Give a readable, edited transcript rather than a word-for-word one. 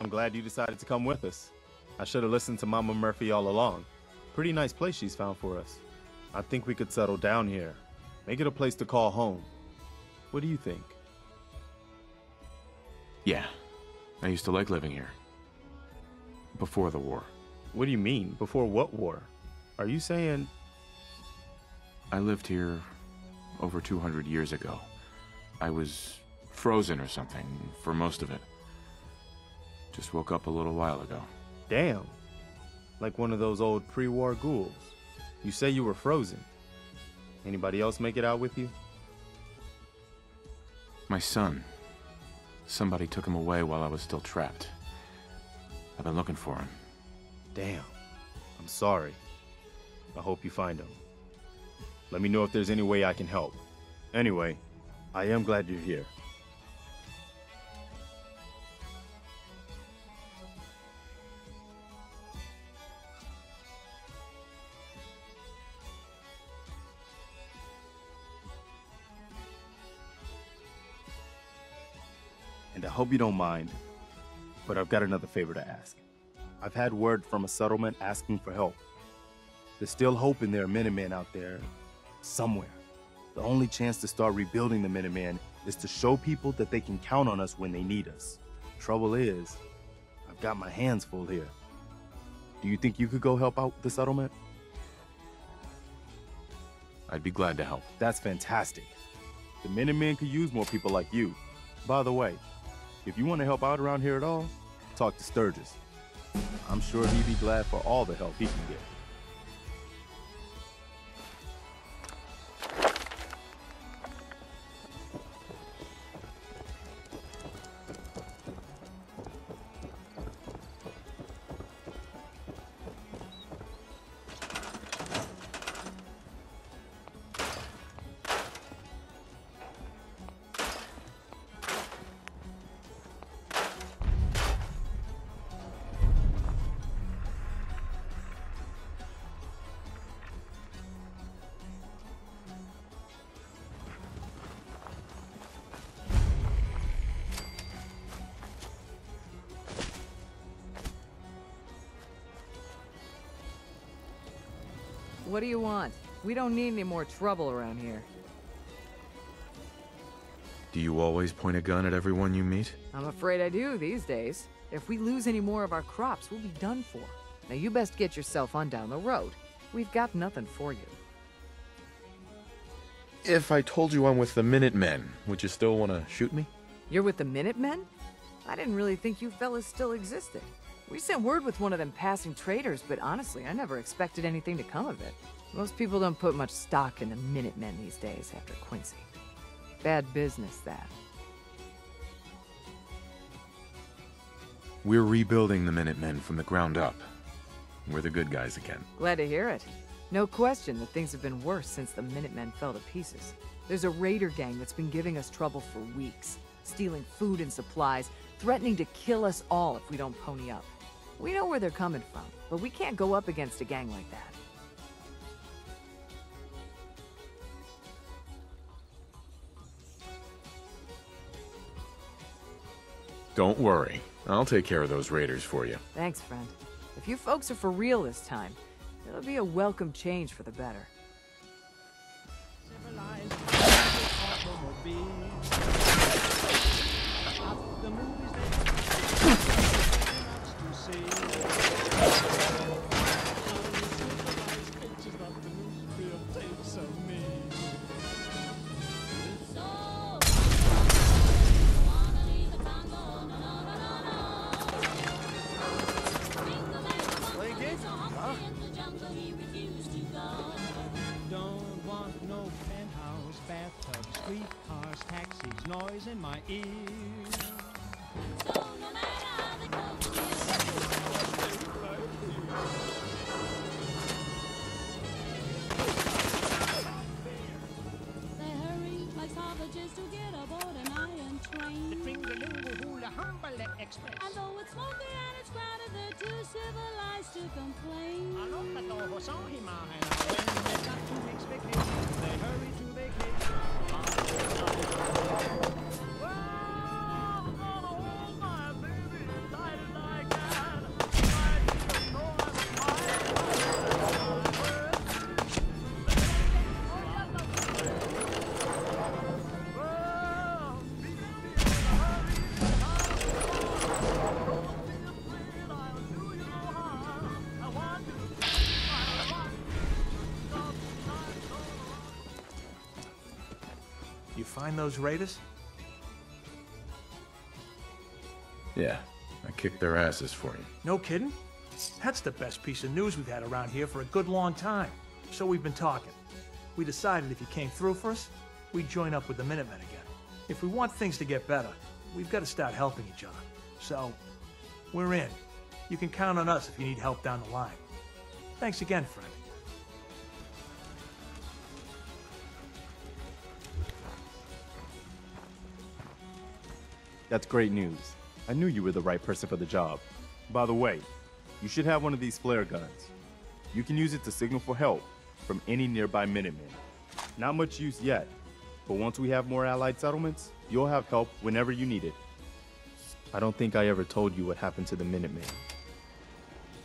I'm glad you decided to come with us. I should have listened to Mama Murphy all along. Pretty nice place she's found for us. I think we could settle down here. Make it a place to call home. What do you think? Yeah, I used to like living here. Before the war. What do you mean? Before what war? Are you saying... I lived here over 200 years ago. I was frozen or something for most of it. Just woke up a little while ago. Damn. Like one of those old pre-war ghouls. You say you were frozen. Anybody else make it out with you? My son. Somebody took him away while I was still trapped. I've been looking for him. Damn. I'm sorry. I hope you find him. Let me know if there's any way I can help. Anyway, I am glad you're here. And I hope you don't mind, but I've got another favor to ask. I've had word from a settlement asking for help. There's still hope and there are Minutemen out there somewhere. The only chance to start rebuilding the Minutemen is to show people that they can count on us when they need us. Trouble is, I've got my hands full here. Do you think you could go help out the settlement? I'd be glad to help. That's fantastic. The Minutemen could use more people like you. By the way, if you want to help out around here at all, talk to Sturges. I'm sure he'd be glad for all the help he can get. What do you want? We don't need any more trouble around here. Do you always point a gun at everyone you meet? I'm afraid I do these days. If we lose any more of our crops, we'll be done for. Now you best get yourself on down the road. We've got nothing for you. If I told you I'm with the Minutemen, would you still want to shoot me? You're with the Minutemen? I didn't really think you fellas still existed. We sent word with one of them passing traders, but honestly, I never expected anything to come of it. Most people don't put much stock in the Minutemen these days after Quincy. Bad business, that. We're rebuilding the Minutemen from the ground up. We're the good guys again. Glad to hear it. No question that things have been worse since the Minutemen fell to pieces. There's a raider gang that's been giving us trouble for weeks, stealing food and supplies, threatening to kill us all if we don't pony up. We know where they're coming from, but we can't go up against a gang like that. Don't worry. I'll take care of those raiders for you. Thanks, friend. If you folks are for real this time, it'll be a welcome change for the better. You find those raiders? Yeah, I kicked their asses for you. No kidding? That's the best piece of news we've had around here for a good long time. So we've been talking. We decided if you came through for us, we'd join up with the Minutemen again. If we want things to get better, we've got to start helping each other. So, we're in. You can count on us if you need help down the line. Thanks again, friend. That's great news. I knew you were the right person for the job. By the way, you should have one of these flare guns. You can use it to signal for help from any nearby Minutemen. Not much use yet, but once we have more allied settlements, you'll have help whenever you need it. I don't think I ever told you what happened to the Minutemen.